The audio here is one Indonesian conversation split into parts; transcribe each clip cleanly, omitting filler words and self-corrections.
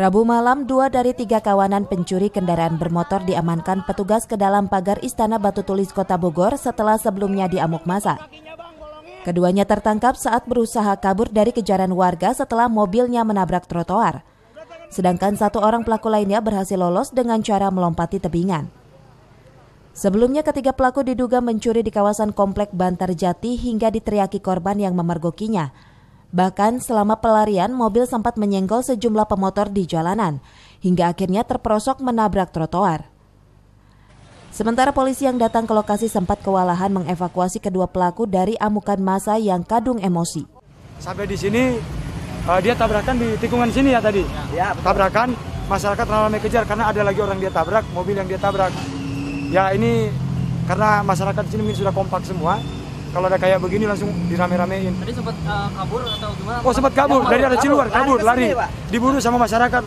Rabu malam, 2 dari 3 kawanan pencuri kendaraan bermotor diamankan petugas ke dalam pagar Istana Batu Tulis Kota Bogor setelah sebelumnya diamuk massa. Keduanya tertangkap saat berusaha kabur dari kejaran warga setelah mobilnya menabrak trotoar. Sedangkan 1 orang pelaku lainnya berhasil lolos dengan cara melompati tebingan. Sebelumnya ketiga pelaku diduga mencuri di kawasan komplek Bantar Jati hingga diteriaki korban yang memergokinya. Bahkan selama pelarian, mobil sempat menyenggol sejumlah pemotor di jalanan, hingga akhirnya terperosok menabrak trotoar. Sementara polisi yang datang ke lokasi sempat kewalahan mengevakuasi kedua pelaku dari amukan massa yang kadung emosi. Sampai di sini, dia tabrakan di tikungan sini ya tadi. Ya, tabrakan, masyarakat ramai kejar karena ada lagi orang dia tabrak, mobil yang dia tabrak. Ya ini karena masyarakat di sini mungkin sudah kompak semua. Kalau ada kayak begini langsung dirame-ramein. Tadi sempat kabur atau gimana? Oh, sempat kabur. Dari ada Ciluar, kabur, lari. Diburu sama masyarakat,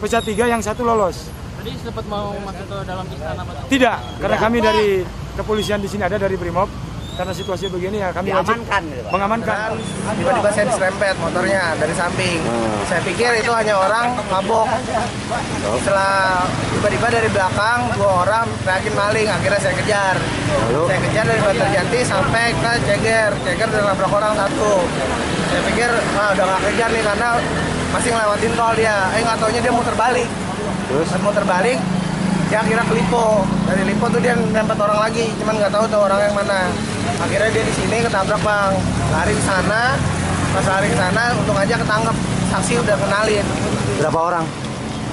pecah tiga, yang 1 lolos. Tadi sempat mau masuk ke dalam istana? Tidak, karena kami dari kepolisian di sini ada, dari BRIMOB. Karena situasi begini ya kami wajib mengamankan. Tiba-tiba saya diserempet motornya dari samping. Saya pikir itu hanya orang mabok. Setelah tiba-tiba dari belakang 2 orang teriakin maling, akhirnya saya kejar. Saya kejar dari Bantar Jati sampai ke Ceger. Ceger udah nabrak orang 1. Saya pikir udah nggak kejar nih karena masih ngelewatin tol dia. Nggak taunya dia muter balik. Terus muter balik, dia akhirnya ke Lipo. Dari Lipo tuh dia nempet orang lagi, cuman nggak tahu tuh orang yang mana. Akhirnya dia di sini ketabrak, bang. Lari ke sana, pas lari ke sana untung aja ketangkep. Saksi udah kenalin. Berapa orang?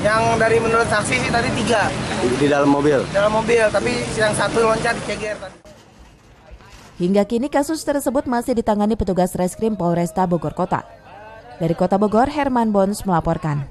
Yang dari menurut saksi sih tadi 3. Di dalam mobil? Dalam mobil, tapi yang 1 loncat ceger tadi. Hingga kini kasus tersebut masih ditangani petugas Reskrim Polresta Bogor Kota. Dari Kota Bogor, Herman Bons melaporkan.